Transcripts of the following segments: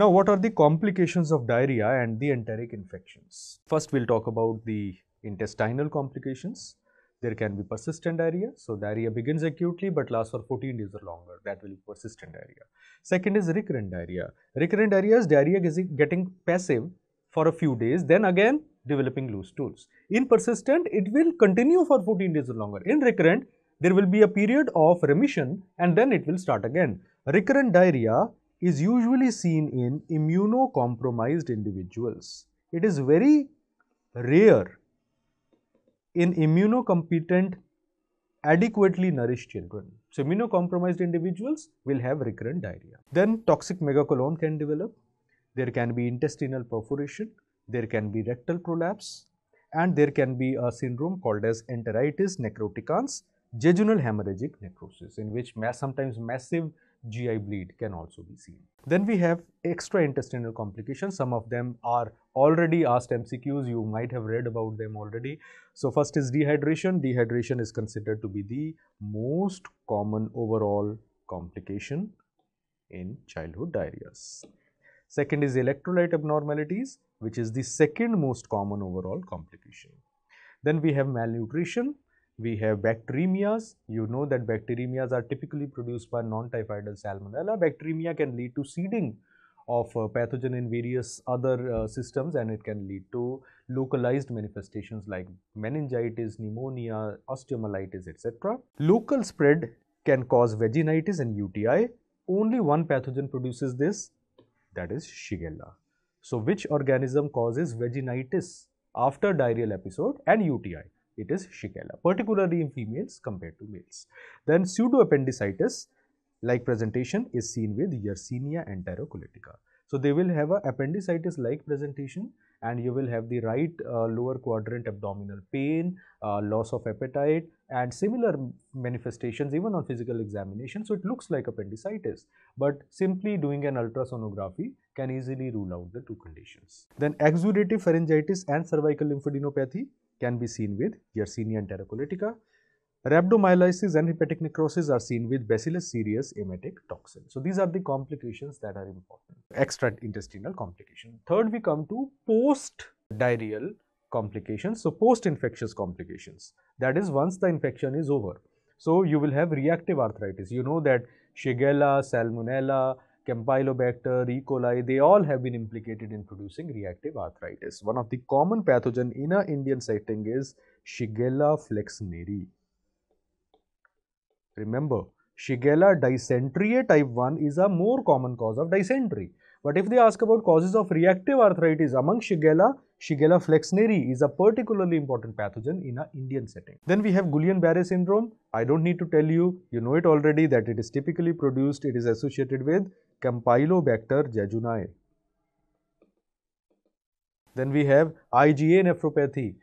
Now, what are the complications of diarrhea and the enteric infections? First, we'll talk about the intestinal complications. There can be persistent diarrhea. So, diarrhea begins acutely but lasts for 14 days or longer. That will be persistent diarrhea. Second is recurrent diarrhea. Recurrent diarrhea is diarrhea getting passive for a few days, then again developing loose stools. In persistent, it will continue for 14 days or longer. In recurrent, there will be a period of remission and then it will start again. Recurrent diarrhea is usually seen in immunocompromised individuals. It is very rare in immunocompetent, adequately nourished children. So, immunocompromised individuals will have recurrent diarrhea. Then toxic megacolon can develop. There can be intestinal perforation. There can be rectal prolapse. And there can be a syndrome called as enteritis necroticans, jejunal hemorrhagic necrosis, in which sometimes massive GI bleed can also be seen. Then we have extraintestinal complications. Some of them are already asked MCQs. You might have read about them already. So first is dehydration. Dehydration is considered to be the most common overall complication in childhood diarrheas. Second is electrolyte abnormalities, which is the second most common overall complication. Then we have malnutrition. We have bacteremias. You know that bacteremias are typically produced by non-typhoidal salmonella. Bacteremia can lead to seeding of pathogen in various other systems, and it can lead to localized manifestations like meningitis, pneumonia, osteomyelitis, etc. Local spread can cause vaginitis and UTI. Only one pathogen produces this, that is Shigella. So, which organism causes vaginitis after diarrheal episode and UTI? It is Shigella, particularly in females compared to males. Then pseudoappendicitis like presentation is seen with Yersinia enterocolitica. So they will have a appendicitis like presentation, and you will have the right lower quadrant abdominal pain, loss of appetite and similar manifestations even on physical examination. So it looks like appendicitis, but simply doing an ultrasonography can easily rule out the two conditions. Then exudative pharyngitis and cervical lymphadenopathy can be seen with Yersinia enterocolitica. Rhabdomyolysis and hepatic necrosis are seen with Bacillus cereus emetic toxin. So, these are the complications that are important, extraintestinal complication. Third, we come to post-diarrheal complications. So, post-infectious complications, that is once the infection is over. So, you will have reactive arthritis. You know that Shigella, Salmonella, Campylobacter, E. coli, they all have been implicated in producing reactive arthritis. One of the common pathogen in an Indian setting is Shigella flexneri. Remember, Shigella dysenteriae type 1 is a more common cause of dysentery. But if they ask about causes of reactive arthritis among Shigella, Shigella flexneri is a particularly important pathogen in an Indian setting. Then we have Guillain-Barré syndrome. I don't need to tell you, you know it already that it is typically produced, it is associated with Campylobacter jejuni. Then we have IgA nephropathy,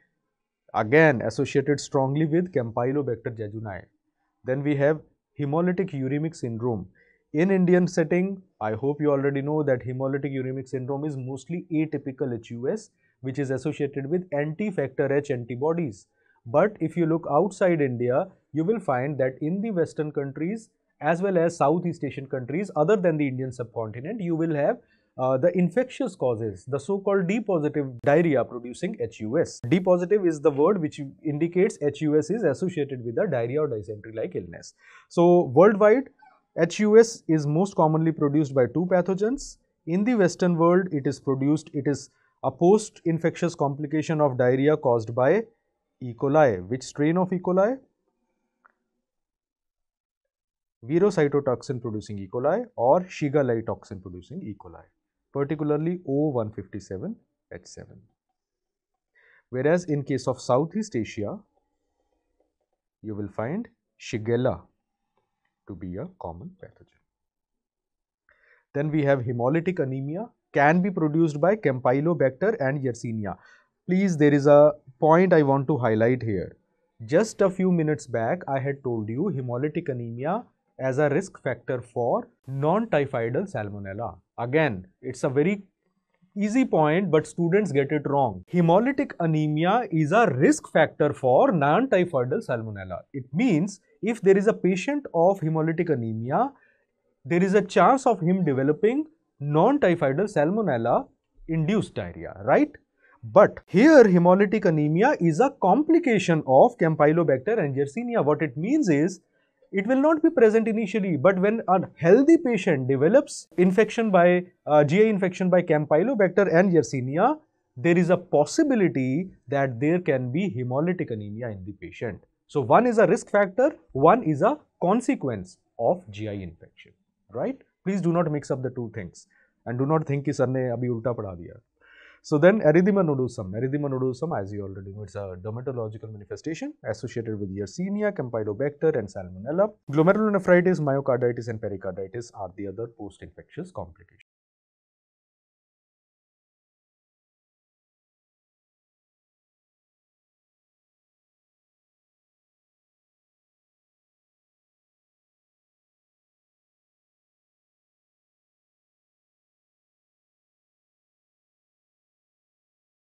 again associated strongly with Campylobacter jejuni. Then we have hemolytic uremic syndrome. In Indian setting, I hope you already know that hemolytic uremic syndrome is mostly atypical HUS, which is associated with anti-factor H antibodies. But if you look outside India, you will find that in the Western countries, as well as Southeast Asian countries other than the Indian subcontinent, you will have the infectious causes, the so-called D-positive diarrhea producing HUS. D-positive is the word which indicates HUS is associated with a diarrhea or dysentery-like illness. So, worldwide, HUS is most commonly produced by two pathogens. In the Western world, it is a post-infectious complication of diarrhea caused by E. coli. Which strain of E. coli? Verocytotoxin producing E. coli or Shiga-like toxin producing E. coli, particularly O157H7. Whereas in case of Southeast Asia, you will find Shigella to be a common pathogen. Then we have hemolytic anemia, can be produced by Campylobacter and Yersinia. Please, there is a point I want to highlight here. Just a few minutes back, I had told you hemolytic anemia as a risk factor for non-typhoidal salmonella. Again, it's a very easy point, but students get it wrong. Hemolytic anemia is a risk factor for non-typhoidal salmonella. It means if there is a patient of hemolytic anemia, there is a chance of him developing non-typhoidal salmonella induced diarrhea, right? But here hemolytic anemia is a complication of Campylobacter and Yersinia. What it means is, it will not be present initially, but when a healthy patient develops infection by GI infection by Campylobacter and Yersinia, there is a possibility that there can be hemolytic anemia in the patient. So one is a risk factor, one is a consequence of GI infection, right? Please do not mix up the two things and do not think ki sir ne abhi ulta padha diya. So then erythema nodosum, as you already know, it's a dermatological manifestation associated with Yersinia, Campylobacter and Salmonella. Glomerulonephritis, myocarditis and pericarditis are the other post-infectious complications.